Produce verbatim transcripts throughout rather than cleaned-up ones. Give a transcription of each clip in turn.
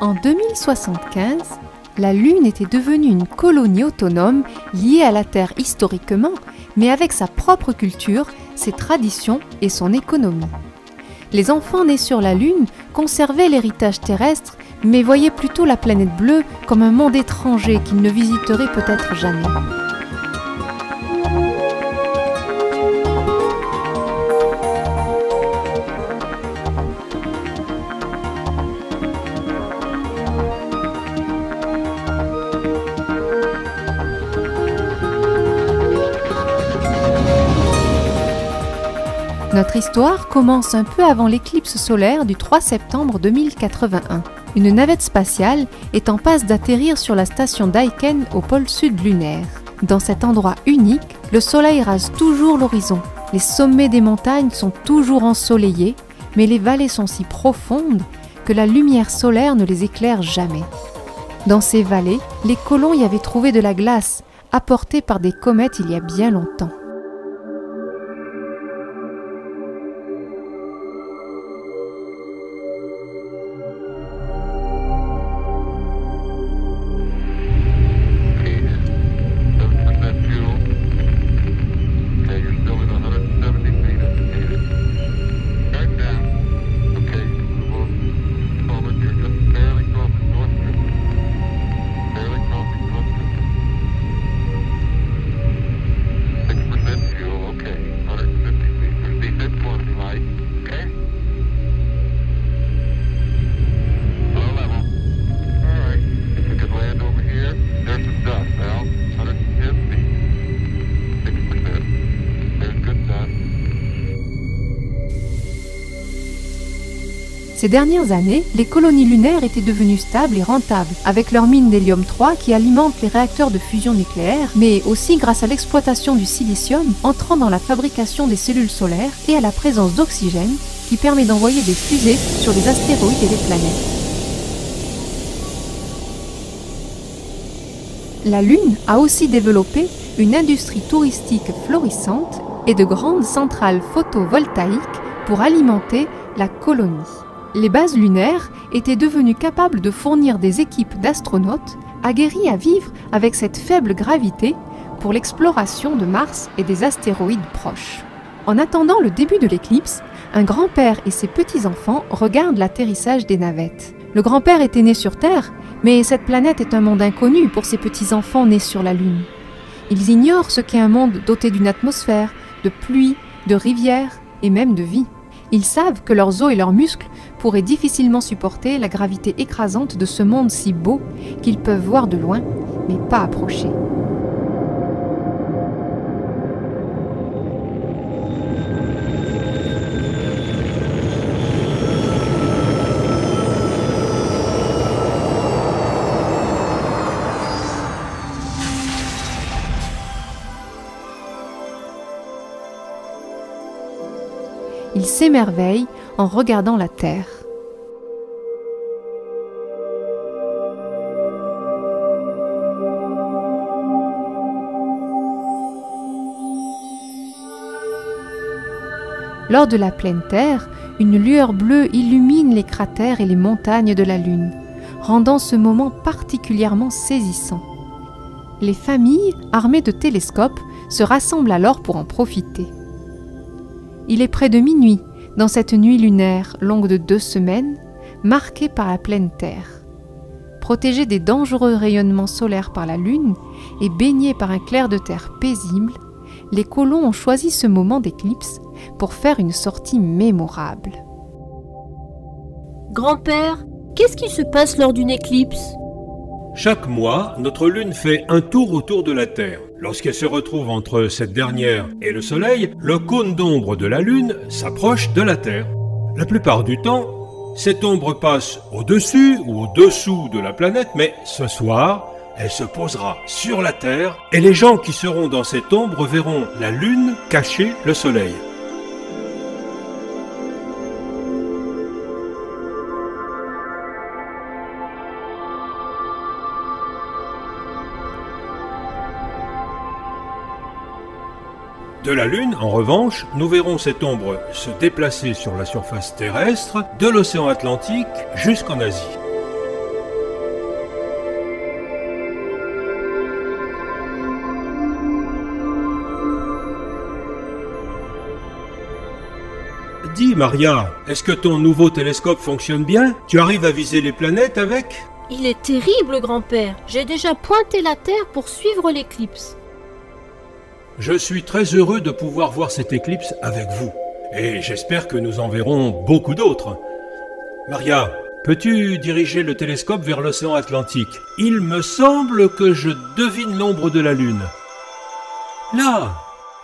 En deux mille soixante-quinze, la Lune était devenue une colonie autonome liée à la Terre historiquement, mais avec sa propre culture, ses traditions et son économie. Les enfants nés sur la Lune conservaient l'héritage terrestre, mais voyaient plutôt la planète bleue comme un monde étranger qu'ils ne visiteraient peut-être jamais. Notre histoire commence un peu avant l'éclipse solaire du trois septembre deux mille quatre-vingt-un. Une navette spatiale est en passe d'atterrir sur la station Daiken au pôle sud lunaire. Dans cet endroit unique, le soleil rase toujours l'horizon. Les sommets des montagnes sont toujours ensoleillés, mais les vallées sont si profondes que la lumière solaire ne les éclaire jamais. Dans ces vallées, les colons y avaient trouvé de la glace, apportée par des comètes il y a bien longtemps. Ces dernières années, les colonies lunaires étaient devenues stables et rentables, avec leur mine d'hélium trois qui alimente les réacteurs de fusion nucléaire, mais aussi grâce à l'exploitation du silicium entrant dans la fabrication des cellules solaires et à la présence d'oxygène qui permet d'envoyer des fusées sur les astéroïdes et les planètes. La Lune a aussi développé une industrie touristique florissante et de grandes centrales photovoltaïques pour alimenter la colonie. Les bases lunaires étaient devenues capables de fournir des équipes d'astronautes aguerris à vivre avec cette faible gravité pour l'exploration de Mars et des astéroïdes proches. En attendant le début de l'éclipse, un grand-père et ses petits-enfants regardent l'atterrissage des navettes. Le grand-père était né sur Terre, mais cette planète est un monde inconnu pour ses petits-enfants nés sur la Lune. Ils ignorent ce qu'est un monde doté d'une atmosphère, de pluie, de rivières et même de vie. Ils savent que leurs os et leurs muscles pourraient difficilement supporter la gravité écrasante de ce monde si beau qu'ils peuvent voir de loin, mais pas approcher. Ils s'émerveillent en regardant la Terre. Lors de la pleine Terre, une lueur bleue illumine les cratères et les montagnes de la Lune, rendant ce moment particulièrement saisissant. Les familles, armées de télescopes, se rassemblent alors pour en profiter. Il est près de minuit, dans cette nuit lunaire longue de deux semaines, marquée par la pleine Terre. Protégée des dangereux rayonnements solaires par la Lune et baignée par un clair de terre paisible, les colons ont choisi ce moment d'éclipse pour faire une sortie mémorable. Grand-père, qu'est-ce qui se passe lors d'une éclipse? Chaque mois, notre Lune fait un tour autour de la Terre. Lorsqu'elle se retrouve entre cette dernière et le Soleil, le cône d'ombre de la Lune s'approche de la Terre. La plupart du temps, cette ombre passe au-dessus ou au-dessous de la planète, mais ce soir, elle se posera sur la Terre et les gens qui seront dans cette ombre verront la Lune cacher le Soleil. De la Lune, en revanche, nous verrons cette ombre se déplacer sur la surface terrestre de l'océan Atlantique jusqu'en Asie. « Dis, Maria, est-ce que ton nouveau télescope fonctionne bien? Tu arrives à viser les planètes avec ?» « Il est terrible, grand-père. J'ai déjà pointé la Terre pour suivre l'éclipse. » « Je suis très heureux de pouvoir voir cette éclipse avec vous. Et j'espère que nous en verrons beaucoup d'autres. Maria, peux-tu diriger le télescope vers l'océan Atlantique? Il me semble que je devine l'ombre de la Lune. » « Là,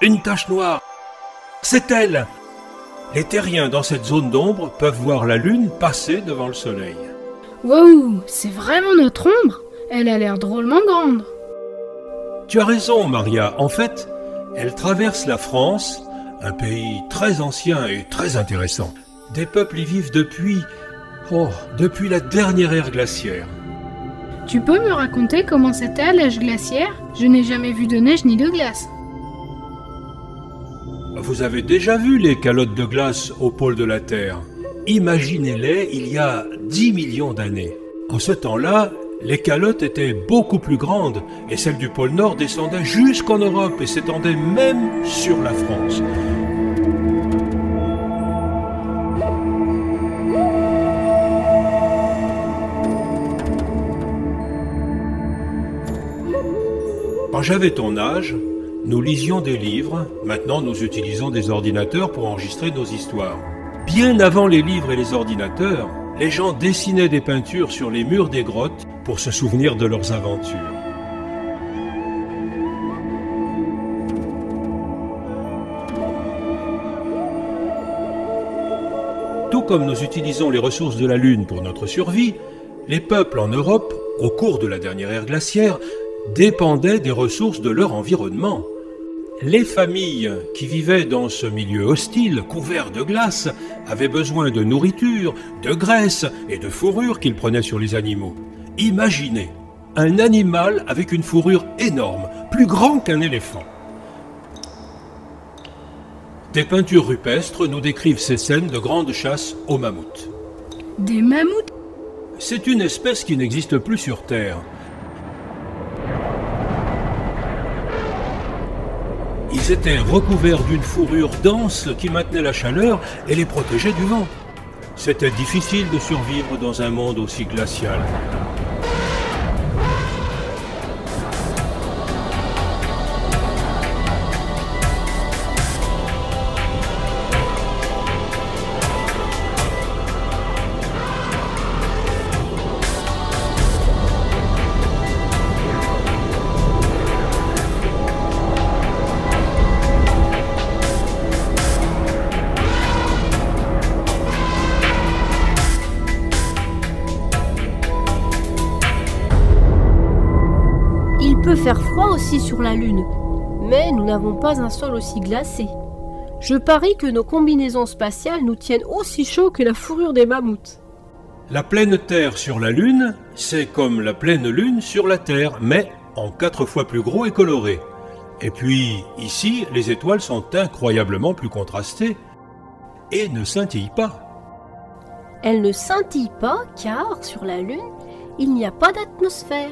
une tache noire. C'est elle !» Les terriens dans cette zone d'ombre peuvent voir la Lune passer devant le Soleil. Waouh, c'est vraiment notre ombre? Elle a l'air drôlement grande. Tu as raison, Maria. En fait, elle traverse la France, un pays très ancien et très intéressant. Des peuples y vivent depuis... oh, depuis la dernière ère glaciaire. Tu peux me raconter comment c'était l'âge glaciaire? Je n'ai jamais vu de neige ni de glace. Vous avez déjà vu les calottes de glace au pôle de la Terre. Imaginez-les il y a dix millions d'années. En ce temps-là, les calottes étaient beaucoup plus grandes et celles du pôle Nord descendaient jusqu'en Europe et s'étendaient même sur la France. Quand j'avais ton âge, nous lisions des livres, maintenant nous utilisons des ordinateurs pour enregistrer nos histoires. Bien avant les livres et les ordinateurs, les gens dessinaient des peintures sur les murs des grottes pour se souvenir de leurs aventures. Tout comme nous utilisons les ressources de la Lune pour notre survie, les peuples en Europe, au cours de la dernière ère glaciaire, dépendaient des ressources de leur environnement. Les familles qui vivaient dans ce milieu hostile, couvert de glace, avaient besoin de nourriture, de graisse et de fourrure qu'ils prenaient sur les animaux. Imaginez, un animal avec une fourrure énorme, plus grand qu'un éléphant. Des peintures rupestres nous décrivent ces scènes de grande chasse aux mammouths. Des mammouths? C'est une espèce qui n'existe plus sur Terre. Ils étaient recouverts d'une fourrure dense qui maintenait la chaleur et les protégeait du vent. C'était difficile de survivre dans un monde aussi glacial. Il peut faire froid aussi sur la Lune, mais nous n'avons pas un sol aussi glacé. Je parie que nos combinaisons spatiales nous tiennent aussi chaud que la fourrure des mammouths. La pleine Terre sur la Lune, c'est comme la pleine Lune sur la Terre, mais en quatre fois plus gros et coloré. Et puis, ici, les étoiles sont incroyablement plus contrastées et ne scintillent pas. Elles ne scintillent pas car, sur la Lune, il n'y a pas d'atmosphère.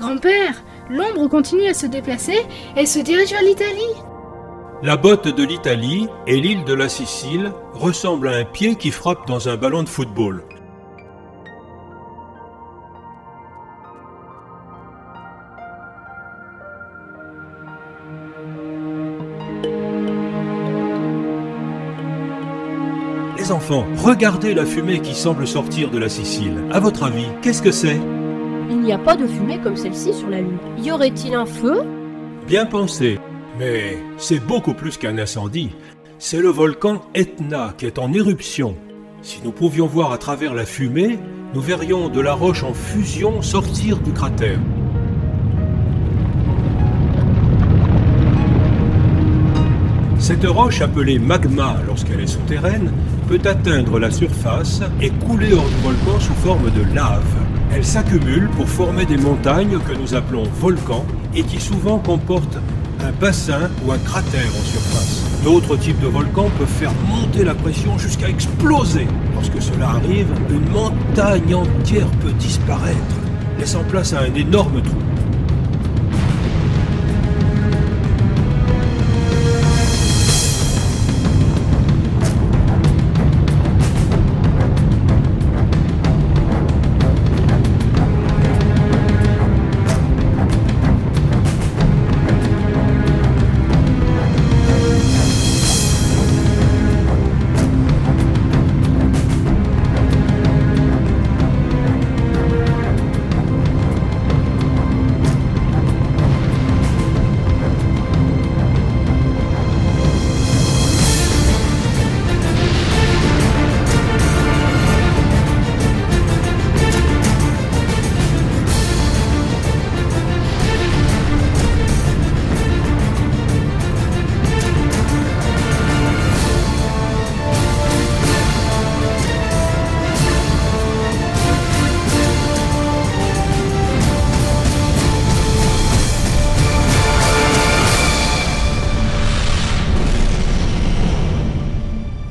Grand-père, l'ombre continue à se déplacer et se dirige vers l'Italie. La botte de l'Italie et l'île de la Sicile ressemblent à un pied qui frappe dans un ballon de football. Les enfants, regardez la fumée qui semble sortir de la Sicile. À votre avis, qu'est-ce que c'est ? Il n'y a pas de fumée comme celle-ci sur la Lune. Y aurait-il un feu? Bien pensé, mais c'est beaucoup plus qu'un incendie. C'est le volcan Etna qui est en éruption. Si nous pouvions voir à travers la fumée, nous verrions de la roche en fusion sortir du cratère. Cette roche, appelée magma lorsqu'elle est souterraine, peut atteindre la surface et couler hors du volcan sous forme de lave. Elles s'accumulent pour former des montagnes que nous appelons volcans et qui souvent comportent un bassin ou un cratère en surface. D'autres types de volcans peuvent faire monter la pression jusqu'à exploser. Lorsque cela arrive, une montagne entière peut disparaître, laissant place à un énorme trou.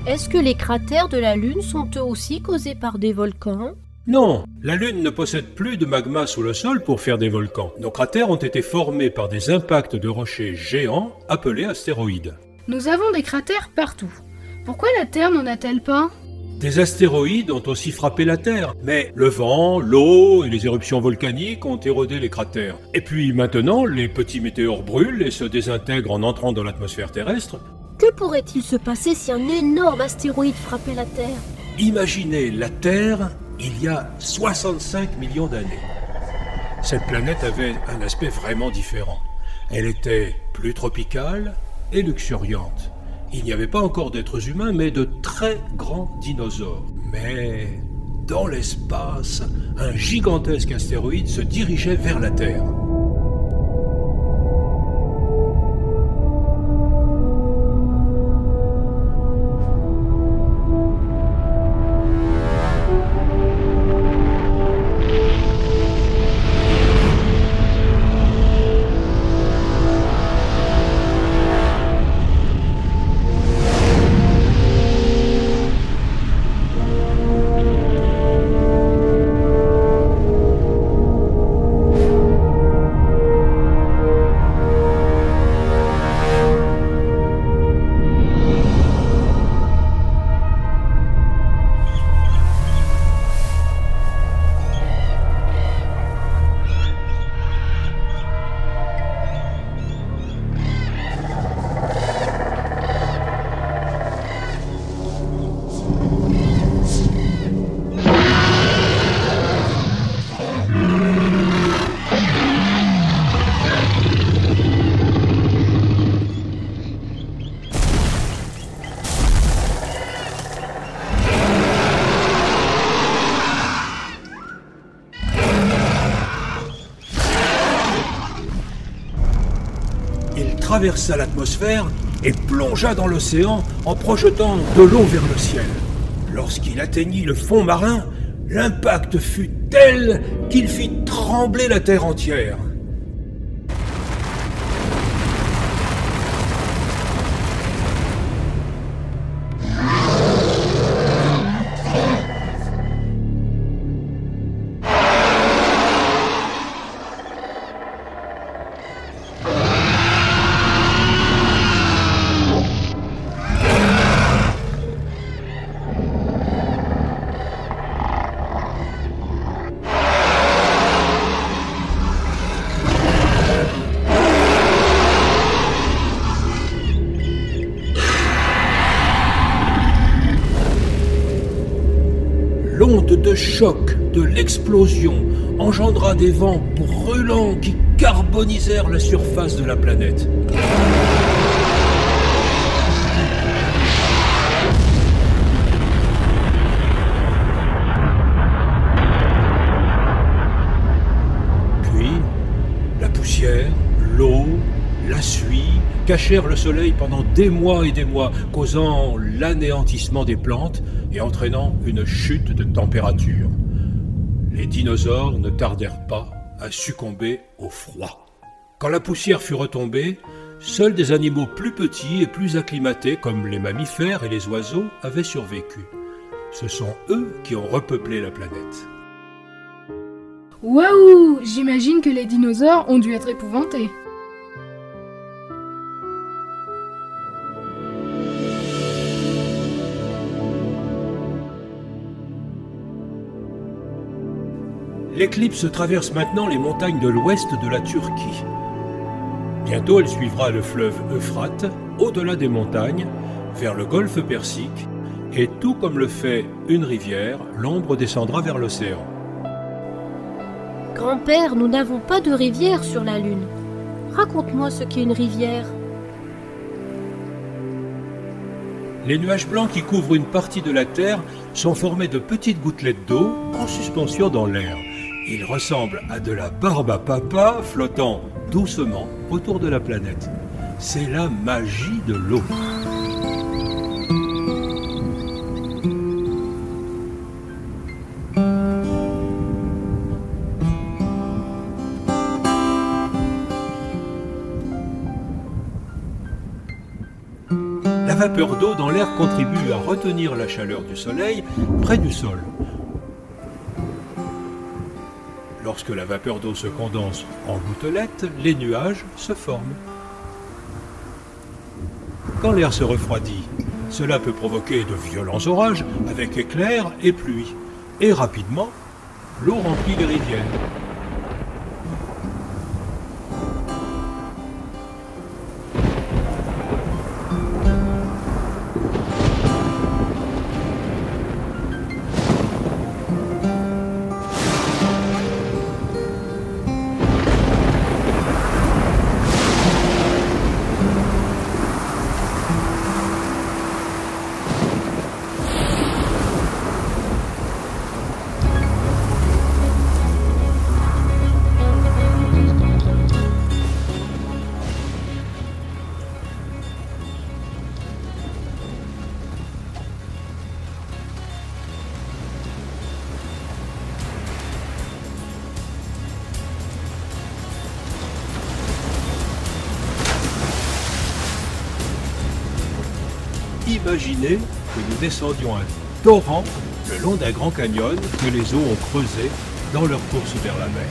Est-ce que les cratères de la Lune sont eux aussi causés par des volcans ? Non, la Lune ne possède plus de magma sous le sol pour faire des volcans. Nos cratères ont été formés par des impacts de rochers géants appelés astéroïdes. Nous avons des cratères partout. Pourquoi la Terre n'en a-t-elle pas ? Des astéroïdes ont aussi frappé la Terre, mais le vent, l'eau et les éruptions volcaniques ont érodé les cratères. Et puis maintenant, les petits météores brûlent et se désintègrent en entrant dans l'atmosphère terrestre. Que pourrait-il se passer si un énorme astéroïde frappait la Terre ? Imaginez la Terre il y a soixante-cinq millions d'années. Cette planète avait un aspect vraiment différent. Elle était plus tropicale et luxuriante. Il n'y avait pas encore d'êtres humains, mais de très grands dinosaures. Mais dans l'espace, un gigantesque astéroïde se dirigeait vers la Terre. Traversa l'atmosphère et plongea dans l'océan en projetant de l'eau vers le ciel. Lorsqu'il atteignit le fond marin, l'impact fut tel qu'il fit trembler la terre entière. L'onde de choc de l'explosion engendra des vents brûlants qui carbonisèrent la surface de la planète. Puis, la poussière, l'eau, la suie cachèrent le soleil pendant des mois et des mois, causant l'anéantissement des plantes et entraînant une chute de température. Les dinosaures ne tardèrent pas à succomber au froid. Quand la poussière fut retombée, seuls des animaux plus petits et plus acclimatés, comme les mammifères et les oiseaux, avaient survécu. Ce sont eux qui ont repeuplé la planète. Waouh! J'imagine que les dinosaures ont dû être épouvantés. L'éclipse traverse maintenant les montagnes de l'ouest de la Turquie. Bientôt, elle suivra le fleuve Euphrate, au-delà des montagnes, vers le golfe Persique, et tout comme le fait une rivière, l'ombre descendra vers l'océan. Grand-père, nous n'avons pas de rivière sur la Lune. Raconte-moi ce qu'est une rivière. Les nuages blancs qui couvrent une partie de la Terre sont formés de petites gouttelettes d'eau en suspension dans l'air. Il ressemble à de la barbe à papa flottant doucement autour de la planète. C'est la magie de l'eau. La vapeur d'eau dans l'air contribue à retenir la chaleur du soleil près du sol. Lorsque la vapeur d'eau se condense en gouttelettes, les nuages se forment. Quand l'air se refroidit, cela peut provoquer de violents orages avec éclairs et pluie. Et rapidement, l'eau remplit les rivières. Imaginez que nous descendions un torrent le long d'un grand canyon que les eaux ont creusé dans leur course vers la mer.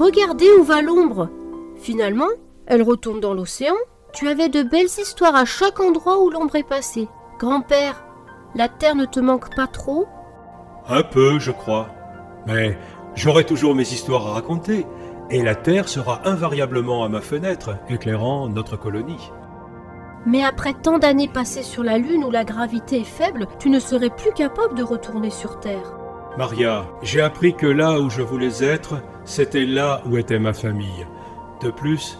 Regardez où va l'ombre. Finalement, elle retourne dans l'océan. Tu avais de belles histoires à chaque endroit où l'ombre est passée. Grand-père, la terre ne te manque pas trop? Un peu, je crois. Mais j'aurai toujours mes histoires à raconter. Et la terre sera invariablement à ma fenêtre, éclairant notre colonie. Mais après tant d'années passées sur la Lune où la gravité est faible, tu ne serais plus capable de retourner sur Terre. Maria, j'ai appris que là où je voulais être, c'était là où était ma famille. De plus,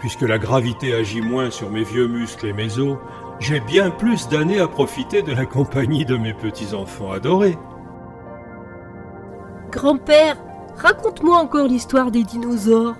puisque la gravité agit moins sur mes vieux muscles et mes os, j'ai bien plus d'années à profiter de la compagnie de mes petits-enfants adorés. Grand-père, raconte-moi encore l'histoire des dinosaures.